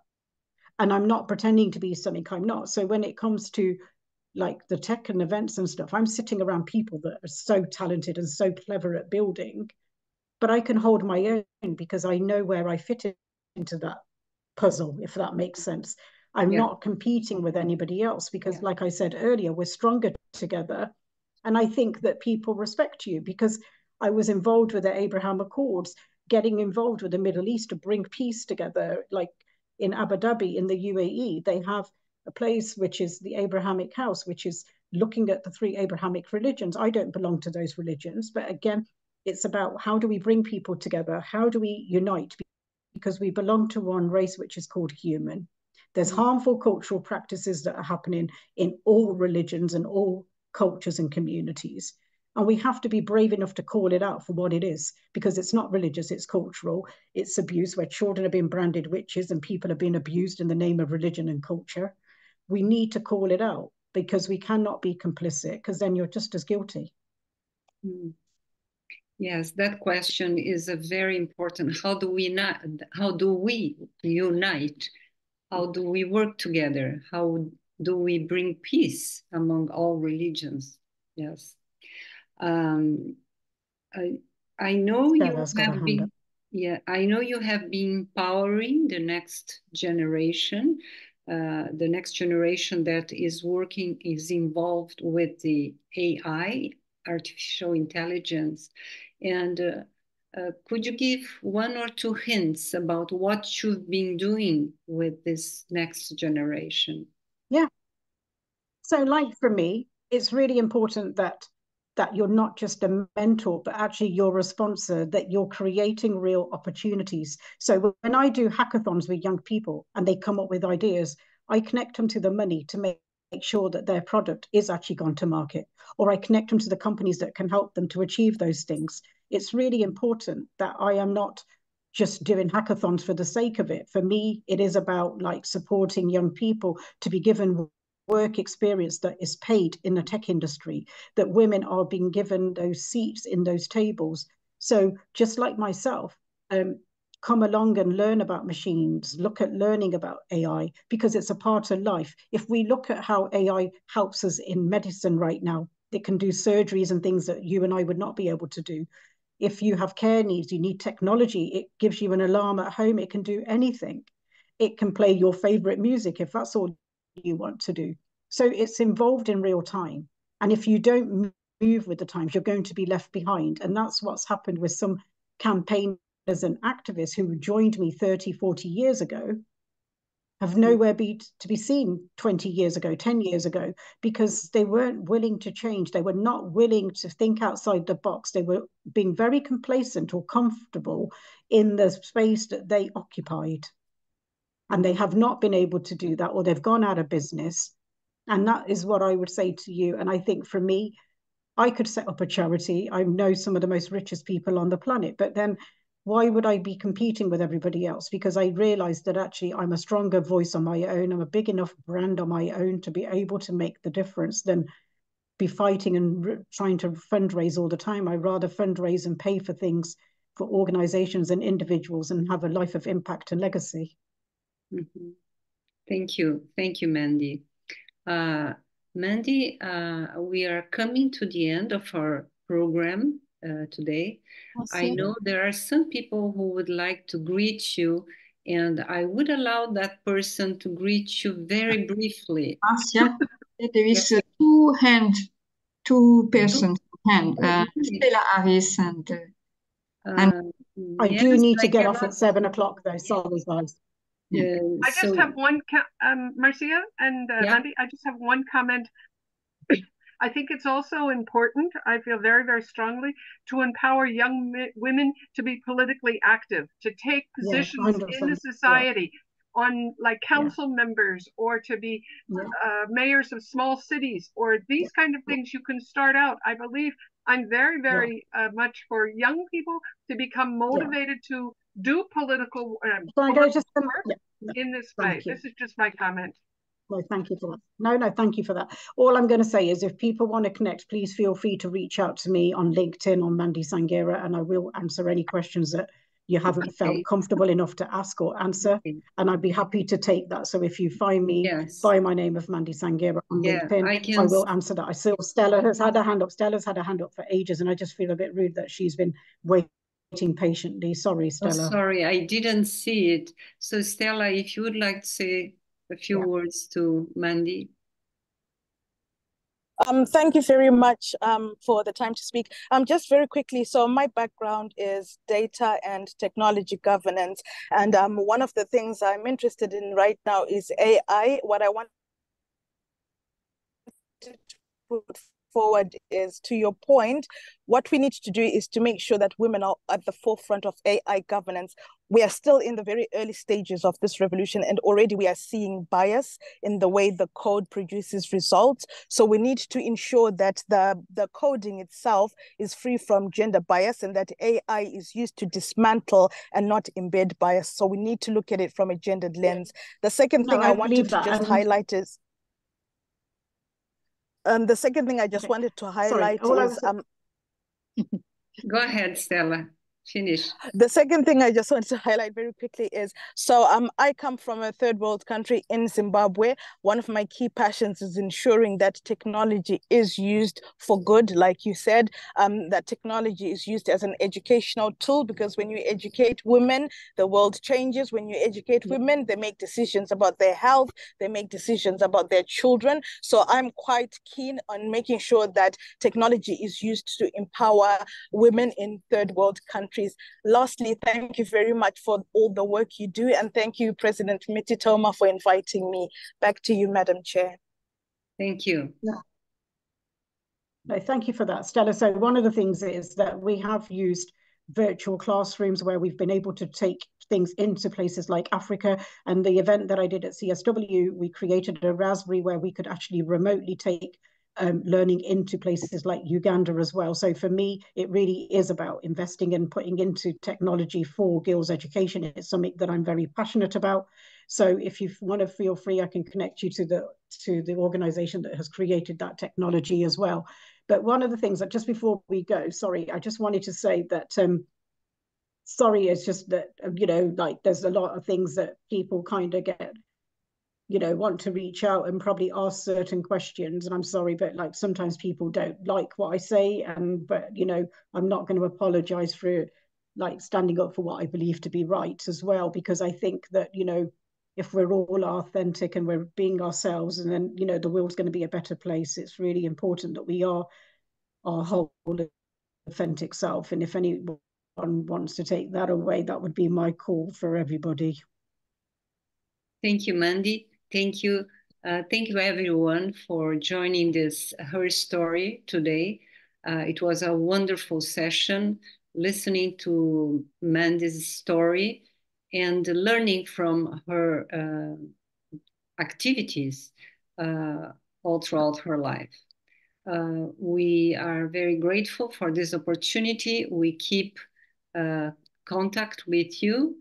And I'm not pretending to be something I'm not. So when it comes to like the tech and events and stuff, I'm sitting around people that are so talented and so clever at building, but I can hold my own because I know where I fit into that puzzle, if that makes sense. I'm yeah. not competing with anybody else because yeah. like I said earlier, we're stronger together. And I think that people respect you because I was involved with the Abraham Accords, getting involved with the Middle East to bring peace together. Like in Abu Dhabi, in the U A E, they have a place which is the Abrahamic House, which is looking at the three Abrahamic religions. I don't belong to those religions, but again, it's about how do we bring people together? How do we unite? Because we belong to one race, which is called human. There's harmful cultural practices that are happening in all religions and all cultures and communities. And we have to be brave enough to call it out for what it is, because it's not religious, it's cultural, it's abuse where children are being branded witches and people are being abused in the name of religion and culture. We need to call it out because we cannot be complicit because then you're just as guilty. Mm. Yes, that question is a very important. How do we not, how do we unite? How do we work together? How do we bring peace among all religions? Yes. Um, I, I know yeah, you have been, yeah, I know you have been empowering the next generation uh, the next generation that is working, is involved with the A I, artificial intelligence. And uh, uh, could you give one or two hints about what you've been doing with this next generation? Yeah. So like for me, it's really important that that you're not just a mentor, but actually you're a sponsor, that you're creating real opportunities. So when I do hackathons with young people and they come up with ideas, I connect them to the money to make, make sure that their product is actually gone to market, or I connect them to the companies that can help them to achieve those things. It's really important that I am not just doing hackathons for the sake of it. For me, it is about like supporting young people to be given work experience that is paid in the tech industry, that women are being given those seats in those tables. So just like myself, um, come along and learn about machines, look at learning about A I, because it's a part of life. If we look at how A I helps us in medicine right now, it can do surgeries and things that you and I would not be able to do. If you have care needs, you need technology. It gives you an alarm at home. It can do anything. It can play your favorite music if that's all you want to do. So it's involved in real time, and if you don't move with the times, you're going to be left behind. And that's what's happened with some campaigners and activists who joined me thirty, forty years ago have nowhere be to be seen twenty years ago, ten years ago, because they weren't willing to change. They were not willing to think outside the box. They were being very complacent or comfortable in the space that they occupied. And they have not been able to do that, or they've gone out of business. And that is what I would say to you. And I think for me, I could set up a charity. I know some of the most richest people on the planet, but then why would I be competing with everybody else? Because I realized that actually I'm a stronger voice on my own. I'm a big enough brand on my own to be able to make the difference than be fighting and trying to fundraise all the time. I rather fundraise and pay for things for organizations and individuals and have a life of impact and legacy. Mm-hmm. Thank you. Thank you, Mandy. Uh, Mandy, uh, we are coming to the end of our program uh, today. Awesome. I know there are some people who would like to greet you, and I would allow that person to greet you very briefly. Awesome. There is uh, two hand, two persons hand, uh, Stella Harris and... Uh, and uh, I do yes, need I to get off at seven o'clock though, sorry guys. Yeah, I just so, have one, um, Marcia and uh, yeah. Mandy, I just have one comment. I think it's also important, I feel very, very strongly, to empower young women to be politically active, to take positions yeah, in the society yeah. on like council yeah. members, or to be yeah. uh, mayors of small cities, or these yeah. kind of things. You can start out, I believe. I'm very, very yeah. uh, much for young people to become motivated yeah. to do political um, so work just, yeah, yeah. in this way. This is just my comment. No, thank you for that. No, no, thank you for that. All I'm going to say is if people want to connect, please feel free to reach out to me on LinkedIn, on Mandy Sanghera, and I will answer any questions that you haven't okay. felt comfortable enough to ask or answer. Okay. And I'd be happy to take that. So if you find me yes. by my name of Mandy Sanghera on yeah, LinkedIn, I, can... I will answer that. I saw Stella has had a hand up. Stella's had a hand up for ages, and I just feel a bit rude that she's been waiting. Waiting patiently. Sorry, Stella. Oh, sorry, I didn't see it. So, Stella, if you would like to say a few yeah. words to Mandy. Um, thank you very much um, for the time to speak. Um, just very quickly, so my background is data and technology governance. And um, one of the things I'm interested in right now is A I. What I want to put forward is, to your point, what we need to do is to make sure that women are at the forefront of A I governance. We are still in the very early stages of this revolution, and already we are seeing bias in the way the code produces results. So we need to ensure that the, the coding itself is free from gender bias, and that A I is used to dismantle and not embed bias. So we need to look at it from a gendered lens. The second no, thing I, I wanted to just um... highlight is Um, the second thing I just okay. wanted to highlight Sorry. is... Um... Go ahead, Stella. finish. The second thing I just wanted to highlight very quickly is, so um, I come from a third world country in Zimbabwe. One of my key passions is ensuring that technology is used for good, like you said, um, that technology is used as an educational tool, because when you educate women, the world changes. When you educate women, they make decisions about their health, they make decisions about their children. So I'm quite keen on making sure that technology is used to empower women in third world countries. Lastly, thank you very much for all the work you do, and thank you, President Mititoma, for inviting me. Back to you, Madam Chair. Thank you. Yeah. No, thank you for that, Stella. So one of the things is that we have used virtual classrooms where we've been able to take things into places like Africa, and the event that I did at C S W, we created a Raspberry where we could actually remotely take Um, learning into places like Uganda as well. So for me, it really is about investing and putting into technology for girls' education. It's something that I'm very passionate about. So if you want to feel free, I can connect you to the to the organization that has created that technology as well. But one of the things that, just before we go, sorry, I just wanted to say that um, sorry, it's just that, you know, like there's a lot of things that people kind of get, you know, want to reach out and probably ask certain questions. And I'm sorry, but like sometimes people don't like what I say, and but, you know, I'm not going to apologize for like standing up for what I believe to be right as well, because I think that, you know, if we're all authentic and we're being ourselves, and then, you know, the world's going to be a better place. It's really important that we are our whole authentic self. And if anyone wants to take that away, that would be my call for everybody. Thank you, Mandy. Thank you. Uh, thank you, everyone, for joining this Her Story today. Uh, it was a wonderful session, listening to Mandy's story and learning from her uh, activities uh, all throughout her life. Uh, we are very grateful for this opportunity. We keep uh, contact with you.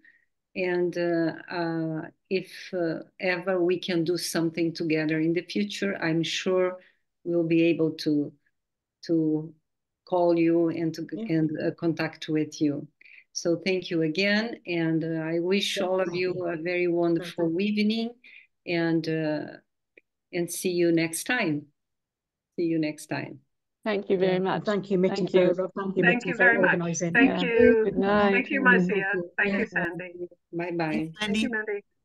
And uh, uh, if uh, ever we can do something together in the future, I'm sure we'll be able to to call you and to yeah. and uh, contact with you. So thank you again, and uh, I wish all of you a very wonderful evening, and uh, and see you next time. See you next time. Thank you very much. Thank you, Mitty. Thank you, for, thank you, thank Mitty, you very much. Thank yeah. you. Good night. Thank you, Marcia. Thank you, Sandy. Bye-bye. Thank you, Mandy.